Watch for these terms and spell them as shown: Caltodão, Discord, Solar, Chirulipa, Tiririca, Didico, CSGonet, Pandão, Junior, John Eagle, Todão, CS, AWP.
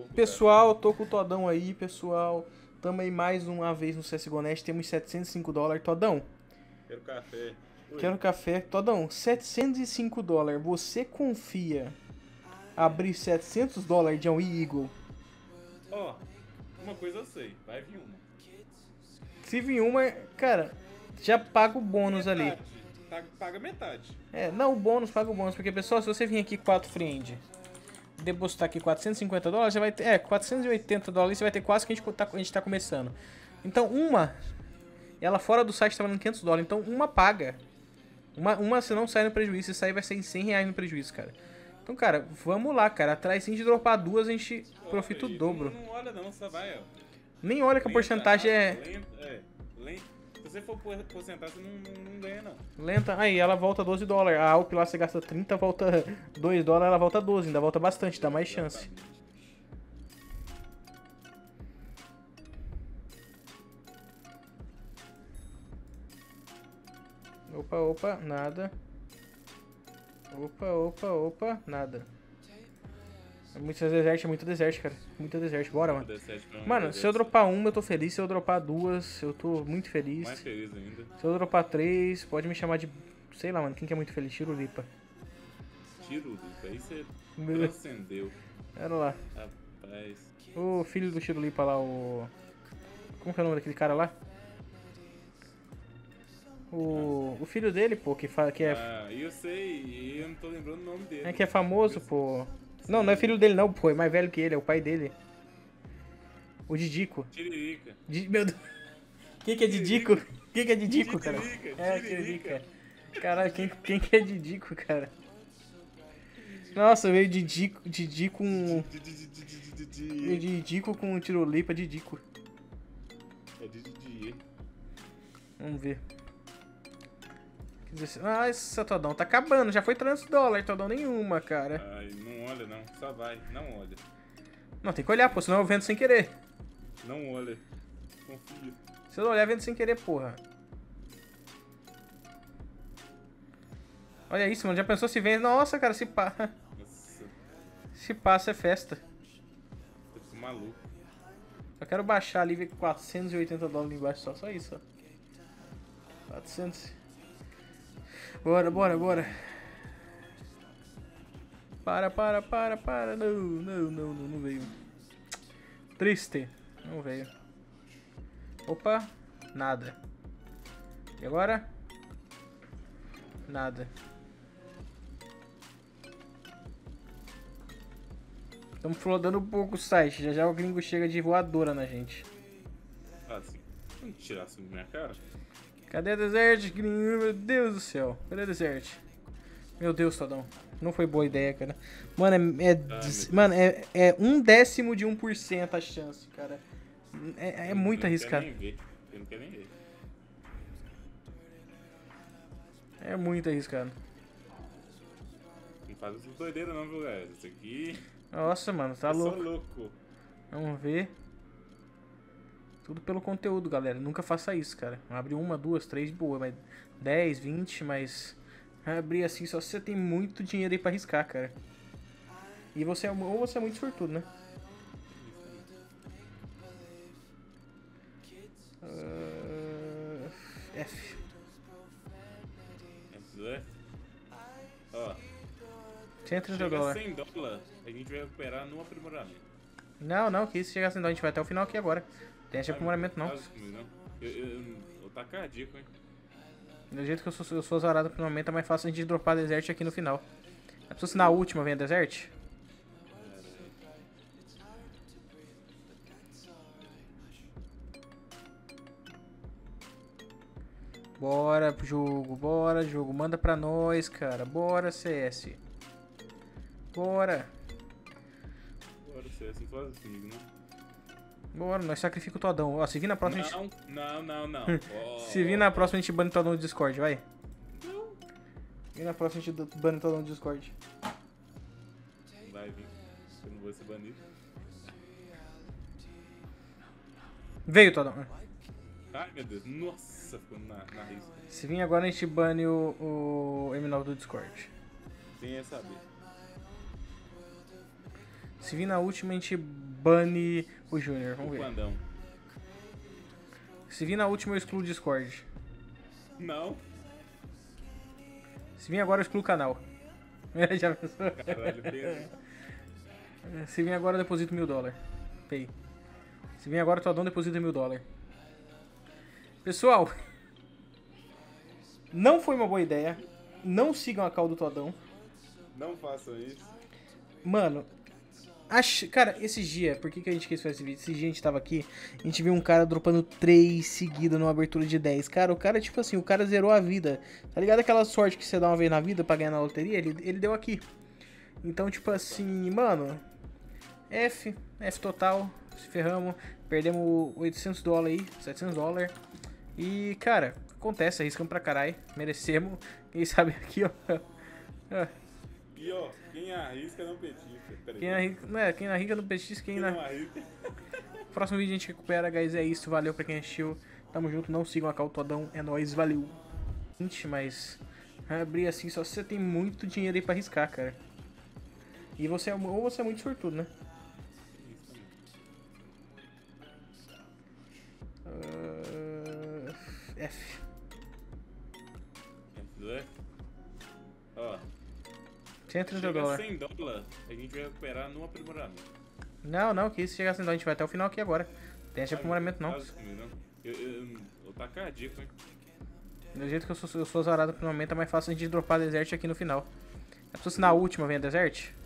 pouco. Pessoal, cara, tô com o Todão aí, pessoal. Tamo aí mais uma vez no CSGonet. Temos $705. Todão, quero café. Oi. Quero café. Todão, $705. Você confia abrir $700 de John Eagle? Ó, uma coisa eu sei. Vai vir uma. Se vir uma, cara, já paga o bônus metade. Ali. Paga metade. É, não, o bônus, paga o bônus. Porque, pessoal, se você vir aqui 4 friend, depositar aqui $450, já vai ter, $480, você vai ter quase que a gente tá começando. Então, uma, ela fora do site tá valendo $500, então uma paga. Uma você não sai no prejuízo, isso aí vai ser em R$100 no prejuízo, cara. Então, cara, vamos lá, cara. Atrás, se a gente dropar duas, a gente profita o dobro. Não olha não, só vai, ó. Nem olha que a porcentagem é... Se você for porcentar, você não ganha, não. Lenta. Aí, ela volta $12. A AWP lá você gasta 30, volta $2, ela volta 12. Ainda volta bastante, dá mais chance. Opa, opa, nada. Opa, opa, opa, nada. É muito deserto, cara. Muito deserto. Bora, mano. Mano, se eu dropar uma, eu tô feliz. Se eu dropar duas, eu tô muito feliz. Mais feliz ainda. Se eu dropar três, pode me chamar de... Sei lá, mano. Quem que é muito feliz? Chirulipa. Chirulipa? Aí você transcendeu. Era lá. Rapaz. O filho do Chirulipa lá, o... Como que é o nome daquele cara lá? O filho dele, pô, que fala que é... Ah, eu sei. Eu não tô lembrando o nome dele. É que é famoso, pô. Não, não é filho dele não, pô. É mais velho que ele, é o pai dele. O Didico. Tiririca. Meu Deus. Quem que é Didico? Quem que é Didico, cara? Tiririca. É, Tiririca. Caralho, quem que é Didico, cara? Nossa, veio Didico com... Didico com Tirulipa, Didico. É Didi. Vamos ver. Ah, essa Todão tá acabando, já foi $300, Todão nenhuma, cara. Ai, não olha não, só vai, não olha. Não, tem que olhar, pô, senão eu vendo sem querer. Não olha, confia. Se eu não olhar, vendo sem querer, porra. Olha isso, mano, já pensou se vende? Nossa, cara, se passa. Se passa é festa. Eu tô maluco. Só quero baixar ali e ver $480 embaixo, só isso, ó. 400... Bora, bora, bora. Para. Não veio. Triste. Não veio. Opa. Nada. E agora? Nada. Estamos flodando um pouco o site. Já o gringo chega de voadora na gente. Ah, sim. Não tirar assim da minha cara. Cadê a desert, gringo? Meu Deus do céu. Cadê a desert? Meu Deus, Todão. Não foi boa ideia, cara. Mano, é 1/10 de 1% a chance, cara. É muito arriscado. Eu não quero nem ver. É muito arriscado. Não faz essas doideiras não, viu, galera? Isso aqui... Nossa, mano, tá louco. Louco. Vamos ver. Tudo pelo conteúdo, galera. Nunca faça isso, cara. Abre uma, duas, três, boa. Mas 10, 20, mas... Abrir assim só se você tem muito dinheiro aí pra arriscar, cara. E você é... Ou você é muito sortudo, né? F. Ó. $130. Chega $100, a gente vai recuperar no aprimoramento. Não. Que isso, chegar $100, a gente vai até o final aqui agora. Tem esse aprimoramento não. Eu tá cardíaco, hein? Do jeito que eu sou azarado no aprimoramento, é mais fácil a gente dropar desert aqui no final. É preciso na última vem a desert? Bora, jogo. Manda pra nós, cara. Bora, CS. Bora, CS. Não faz isso comigo, não. Bora, nós sacrifica o Todão. Ó, se vir na próxima a gente... Não. Se vir na próxima a gente bane o Todão no Discord, vai. Não. Se vir na próxima a gente bane o Todão no Discord. Vai vir. Eu não vou ser banido. Veio o Todão. Ai, meu Deus. Nossa, ficou na risca. Se vir agora a gente bane o M9 do Discord. Quem ia saber? Se vir na última, a gente bane o Junior. Vamos ver. Pandão. Se vir na última, eu excluo o Discord. Não. Se vir agora, eu excluo o canal. Já pensou? Caralho, Pedro. Se vir agora, eu deposito $1000. Pay. Se vir agora, o Todão deposita $1000. Pessoal, não foi uma boa ideia. Não sigam a call do Todão. Não façam isso. Mano, cara, esses dias, por que a gente quis fazer esse vídeo? Esses dias a gente tava aqui, a gente viu um cara dropando 3 seguidas numa abertura de 10. Cara, o cara, tipo assim, o cara zerou a vida. Tá ligado aquela sorte que você dá uma vez na vida pra ganhar na loteria? Ele deu aqui. Então, tipo assim, mano, F total, se ferramos, perdemos $800 aí, $700. E, cara, acontece, arriscamos pra caralho, merecemos. Quem sabe aqui, ó. E, ó, quem arrisca não petisca. Peraí. Quem arrisca não petisca, quem não arrisca. Próximo vídeo a gente recupera, guys, é isso, valeu pra quem assistiu. Tamo junto, não sigam a Caltodão, é nóis, valeu. Gente, mas abrir assim só se você tem muito dinheiro aí pra arriscar, cara. E você, ou você é muito sortudo, né? F. F2? Ó. $130. $100, a gente vai recuperar no aprimoramento. não, que isso, chegar $100, a gente vai até o final aqui agora. Tem esse aprimoramento não. Eu tá cardíaco, hein. Do jeito que eu sou azarado, no momento é mais fácil a gente dropar desert aqui no final. É preciso na última, vem a desert?